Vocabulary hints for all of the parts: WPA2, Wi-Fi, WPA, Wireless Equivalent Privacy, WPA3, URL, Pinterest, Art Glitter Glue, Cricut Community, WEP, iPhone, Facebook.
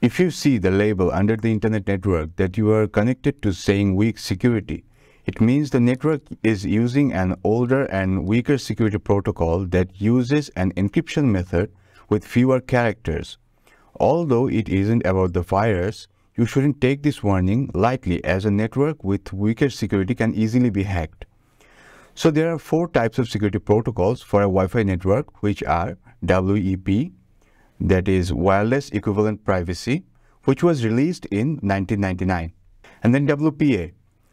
If you see the label under the internet network that you are connected to saying weak security, it means the network is using an older and weaker security protocol that uses an encryption method with fewer characters. Although it isn't about the virus, you shouldn't take this warning lightly, as a network with weaker security can easily be hacked. So there are four types of security protocols for a Wi-Fi network, which are WEP, that is Wireless Equivalent Privacy, which was released in 1999, and then WPA,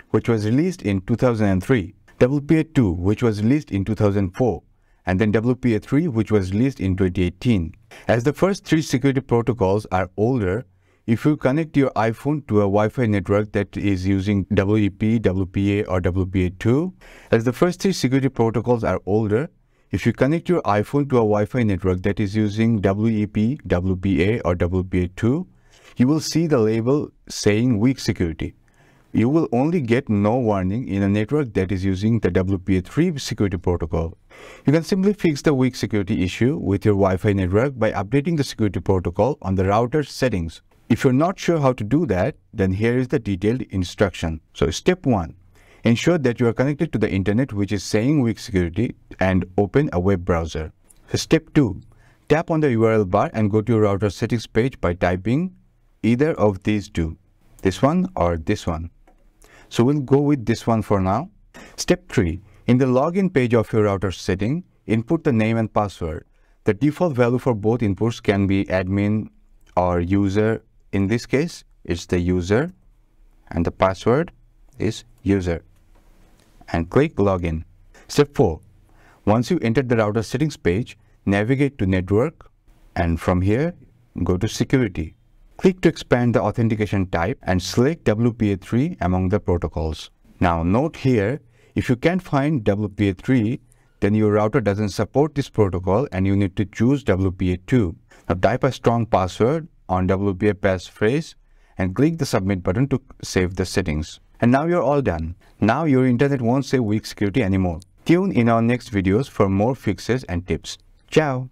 which was released in 2003, WPA2, which was released in 2004, and then WPA3, which was released in 2018. As the first three security protocols are older, if you connect your iPhone to a Wi-Fi network that is using WEP, WPA, or WPA2, as the first three security protocols are older, if you connect your iPhone to a Wi-Fi network that is using WEP, WPA, or WPA2, you will see the label saying weak security. You will only get no warning in a network that is using the WPA3 security protocol. You can simply fix the weak security issue with your Wi-Fi network by updating the security protocol on the router settings. If you're not sure how to do that, then here is the detailed instruction. So step 1, ensure that you are connected to the internet which is saying weak security and open a web browser. So step 2, tap on the URL bar and go to your router settings page by typing either of these two, this one or this one. So we'll go with this one for now. Step 3. In the login page of your router setting, input the name and password. The default value for both inputs can be admin or user. In this case, it's the user and the password is user. And click login. Step 4. Once you enter the router settings page, navigate to network and from here, go to security. Click to expand the authentication type and select WPA3 among the protocols. Now note here, if you can't find WPA3, then your router doesn't support this protocol and you need to choose WPA2. Now type a strong password on WPA passphrase and click the submit button to save the settings. And now you're all done. Now your internet won't say weak security anymore. Tune in our next videos for more fixes and tips. Ciao!